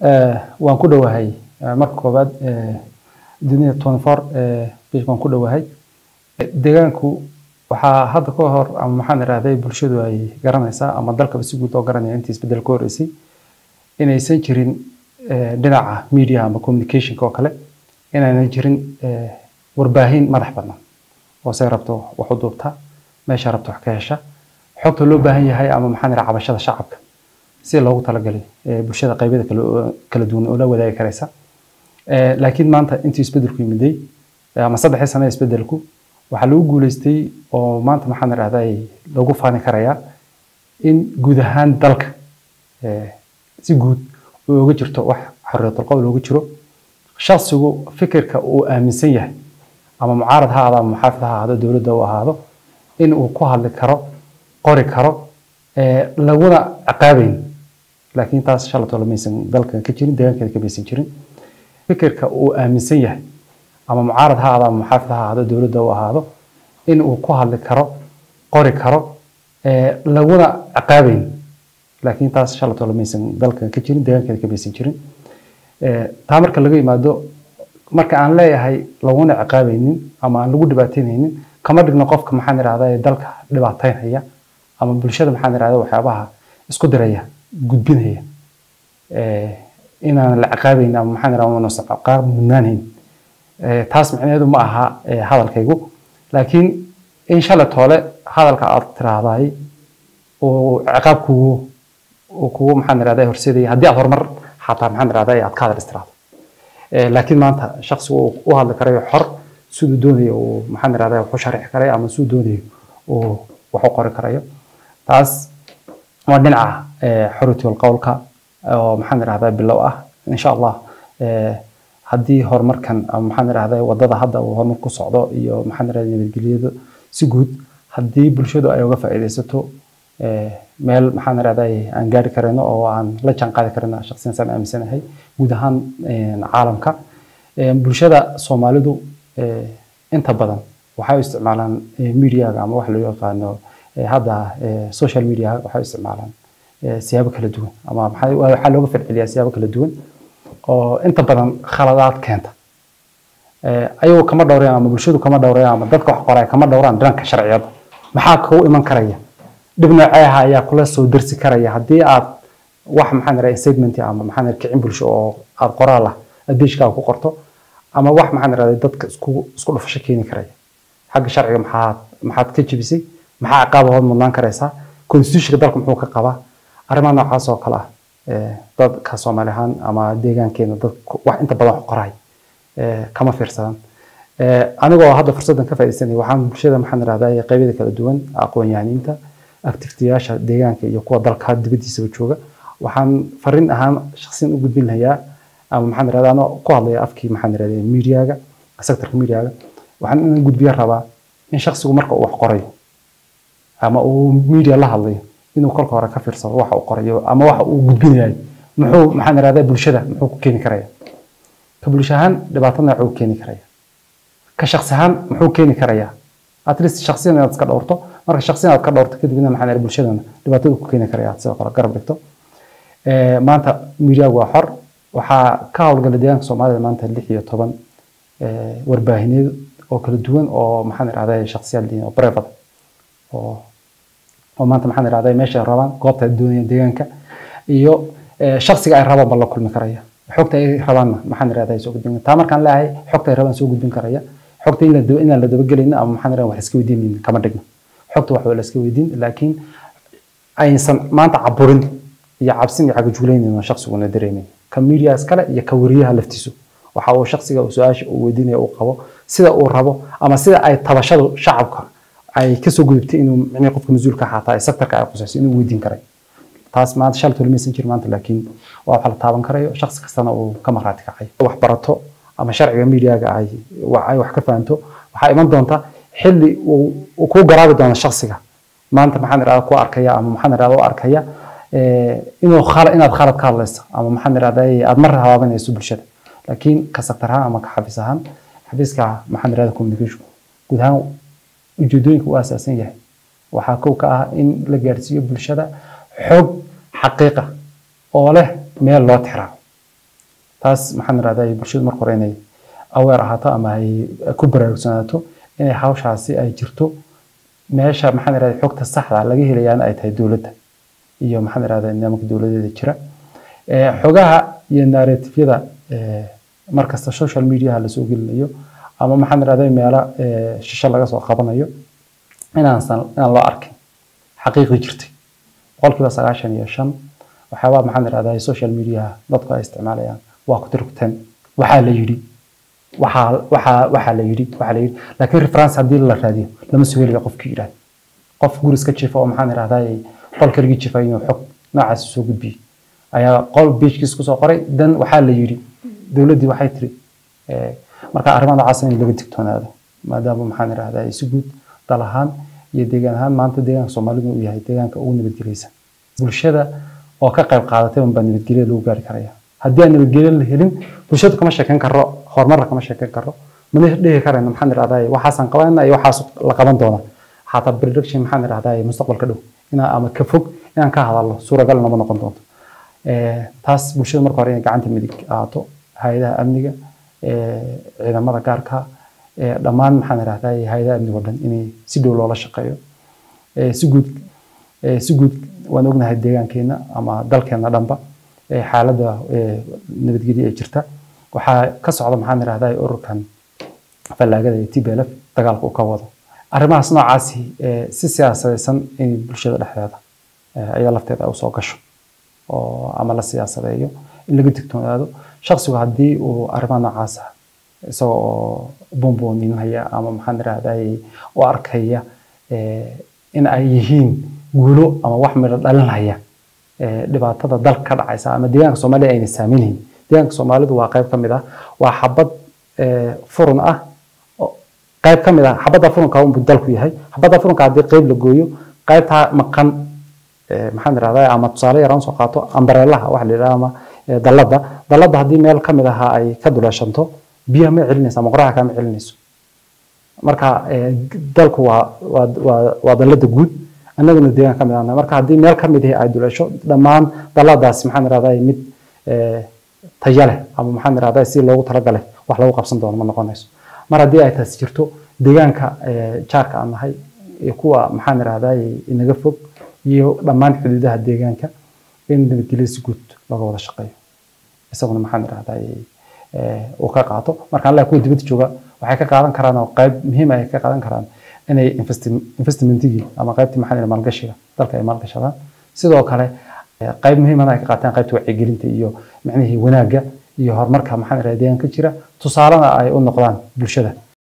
وأنا كده وهاي مركب بعد دنيا تنفر بيش وأنا كده وهاي دجانكو وحهذا كهر أم محن رهذي برشدوا أي جرنا يسا أما ذلك بس يقول تجرنا أنتيس بدل كورسي إن يسنجرين دناع ميديا أم كوميونيكيشن كوكله إن يسنجرين ورباهين مرحبنا وسيربطه وحضورتها ما شربته حكايشة حط له باهي هاي أم محن رعبشة الشعب سي لوو تلقلي برشدة قيبيدة كلا دون أولى ولا كريسة لكن ما أنت أنتيس بدل كوميدي أما صدق حسنا يسبدلكو waxaa lagu guuleystay oo maanta maxaan raadayay lagu faani karaya in guud ahaan dalka si guud uga jirto wax xorriyadda qof looga jiro shakhsigu fikirka uu aaminsan yahay ama mucaarad ha ahaado ama muxaafid ha ahaado dowladda uu ahaado in uu ku hadli karo qori karo laguna caqaabayn laakiin taas shalato lama aysan dalka ka jirin deegaankeeda ka baysan jirin fikirka uu aaminsan yahay أما معارض هذا محافظ هذا دولة دو هذا إن وقوها لكرو قري كرو لولا عقابين لكن تاس إن شاء الله تعالى ميسن ذلك كتيرين ده كده كبيسين كتيرين تامر كلقي ما دو مرك عن لا هي لونا عقابين أما لوجود بعتينين كم رجل نقف كمحن رعاية ذلك لبعتين هي أما بالشدة محن رعاية وحابها إسكودرية جودين هي إن العقابين أما محن رعاية ونصف عقاب منانين taas macnaheedu ma aha hadalkaygu laakiin in shala toole hadalka aad tiraaday oo ciqaabku oo ku maxaan raadayay horseeday hadii aad hormar xataa maxaan raadayay aad ka hadal istiraad laakiin maanta shakhsigu u hadli karay xor sidoo doonayo oo maxaan raadayay wuxuu sharxi karay ama sidoo doonayo oo wuxuu qori karay taas waa dhinaca xorriyadda qowlka oo maxaan raadayay bilow ah insha Allah haddii horumarkan ama maxaan raadayay wadada hadda uu horumar ku socdo iyo maxaan raadayay nabadgelyada si guud haddii bulshadu ay uga faa'iideysato meel maxaan raadayay aan gaari karno oo aan la jaan qaadi karno shakhsiyan san aaminsanahay guud ahaan caalamka bulshada Soomaalidu inta badan waxay isticmaalaan media ama wax loo yaqaano hadda social media waxay isticmaalaan siyaabo kala duwan ama waxa looga falceliyaa siyaabo kala duwan oo inta badan khaladaad keenta ayuu kama dhowreen ama bulshadu kama dhowreen ama dadka wax qoray kama dhowraan dhanka sharciyada maxaa ku iman karaya dibna ayaha ayaa kula soo darsi karaya hadii aad wax maxaan raay segment ama maxaan kicin bulsho oo aad qoraal ah adeegka ku qorto ama wax maxaan raay dadka isku dhufasho keenin karaya xagga sharciga maxaad ka jibisay maxaa aqaab hor mudan karaysa constitution dalku muxuu ka qaba arimaha noocaas oo kala ah dadka Soomaalihan ama deegaankeena dadku wax inta badan qoray kama fiirsan anigoo hadda fursadan ka faa'iideysanay waxaan bulshada maxaan raadayay qaybada kala duwan aqoon-yahaninta aktivistiyaasha deegaanka iyo kuwa dalka dibadiisa jooga waxaan fariin ahaan shakhsiyan u gudbin lahayaa ama maxaan raadano ku hadlay afkii maxaan raadayay media-ga sector-ka media-ga waxaan inaan gudbiyo rabaa in shakhsigu marka uu wax qorayo ama uu media la hadlayo inuu kolka hore ka fiirsado waxa uu qorayo ama waxa uu gudbinayo muxuu maxaan raadayay bulshada muxuu ku keenin karaa ka bulshahan dhibaatana uu keenin karaa ka shakhsiyan muxuu keenin karaa atleast shakhsiyan aad ka dhowrto marka shakhsiyan aad ka dhowrto kadibna maxaan raadayay bulshadana dhibaato ku keenin karaa sidoo kale garab dhigto maanta media waa xor waxa ka howlgala deegaanka Soomaaliya maanta 16 warbaahineed oo kala duwan oo maxaan raadayay shakhsiyan oo private oo ومانت محن رعاي ماشي رابان قبط الدنيا ديانك إيو شخصي قاعد رابان بالله كل مكرية حقت أي رابان محن رعاي سوق الدنيا تامر كان لاعي حقت أي رابان سوق الدنيا كرية حقت إن الدو إن اللي دبجل إن أو محن رعاي وحسكوي دين من كمان رجنا حقت واحد ولا سكوي دين لكن أي إنسان ما أنت عبورن يعبسين يعجولين إنه شخص وندريمين كميريا أسكلا يكوريها لفتسو وحاول شخصي قاعد سواش وديني أو قوة سيدا أو رابو أما سيدا أي تباشر شعبك ay ka soo gudubtay inuu macnii qofka masuulka xataa ay sector ka ay qosayso inuu weydiin karay taas ma aad shalto messenger maanta laakiin waa xal taaban karayo shakhsi kastana uu ka maraati kacay wax barato ama sharciga media-ga ay wax ka faanto waxa iman doonta xilli uu ku garaabi doono shakhsiga maanta maxaan raadku arkaya ama maxaan raadoo arkaya inuu khal inaad khalad ka hadlayso ama maxaan raadayay aad mar hawaabanayso bulshada laakiin ka sector-ha ama ka xafiisahan xafiiska maxaan raad communication gudaha ujeedooyinka uu asaasan yahay waxa ku ka ah in la gaarsiiyo bulshada xog xaqiiqa oo leh meel loo tixraaco taas maxaan raadayay bulshada markore inay aweer ahaato ama ay ku baraarugsanato inay hawshaasi ay jirto meesha maxaan raadayay xogta saxda laga helayaan ay tahay dawladda iyo maxaan raadayay nidaamka dawladeeda jira ee xogaha iyo narratifyada markasta social media la soo gelinayo ama maxaan raadayay meela shisha laga soo qabanayo inaan loo arkin xaqiiqo jirtay qolkiiba 95 waxyaaba maxaan raadayay social media dadku ay isticmaalayaan وأكتركتن وحاليري وحال وحال وحاليري وحاليري لكن الفرنسا دي الله راديو لما سوير يقف كيران قف جورس كتشفه ومحن راداي قل كرجي تشفينه حق نوع السوق بي أيا قل بيش كيس كوس قري دن وحاليري دولة دي وحيتري مركز أرمان عاصمين اللي بتكتون هذا ما دام محن راداي سجود طلهان يديجانها ما أنت ديجان سومالي وياه ديجان كأون بتجلسه بالشدة وكقل قاعدتهم بني بتجلي لو جار كريه هدي أنا الجيل الهلين بشرت كم شكل كرر خور مرة كم شكل كرر من هديه كرر إن محن العداي وحسن قواننا يوحس لقبان دونا حتى بريدكشن محن العداي مستقبل كده هنا أما كفوق هنا كهذا الله صورة قالنا بنا قنطون تاس بشرت مرة قارين كعنت ملك عطو هيدا أمنية إذا مرة كاركها لما محن العداي هيدا أمني بدن إني سيدول الله شقيه سجود ونقولنا هديه كنا أما دل كنا دمبا حالة نبتدي أجرتها وح كسر على محن رهدا يقرر كان فلا جد يتبي لف تقالق وكواضه أربع صناع عسى سياسة سن بالشدة الحياة أي لفت هذا وساقش وعمل السياسة ذي اللي قلتكم هذا شخص وعدي وأربعنا عسى سو بومبونين هي أما محن رهدا وأرك هي إن أيهين قولوا أما وحمر الألم هي dhibaatada dalka ka dhacaysa ama deegaanka Soomaaliya ay saameynayn deegaanka Soomaalidu waa qayb kamid ah waa xabad furun ah qayb kamid ah xabada furunka uu dalku yahay xabada furunka hadii qayb la gooyo qaybta maqan maxaan raadayay ama tusaale yaraan soo qaato ambarelaha wax leeyahay dalada hadii meel kamid ah ay ka dulashanto biyo ma celinaysa ama qoraxda ma celinayso marka dalku waa dalada guud أنا أقول لك أن أنا أقول لك أن أنا أقول لك أن أنا أقول لك أن أنا أقول لك أن أنا أقول لك أن أنا أقول لك أن أنا أقول لك أن أنا أقول لك أنا investmentي أما قاعدة محل المالكشة ذلك المالكشة سيدو كله قاعد مهم أنا كقطعان قاعد توعيجين تيجيو معناه وناجة يهرمركها محل راديان كتيرة تصارنا أي النقلان بالشدة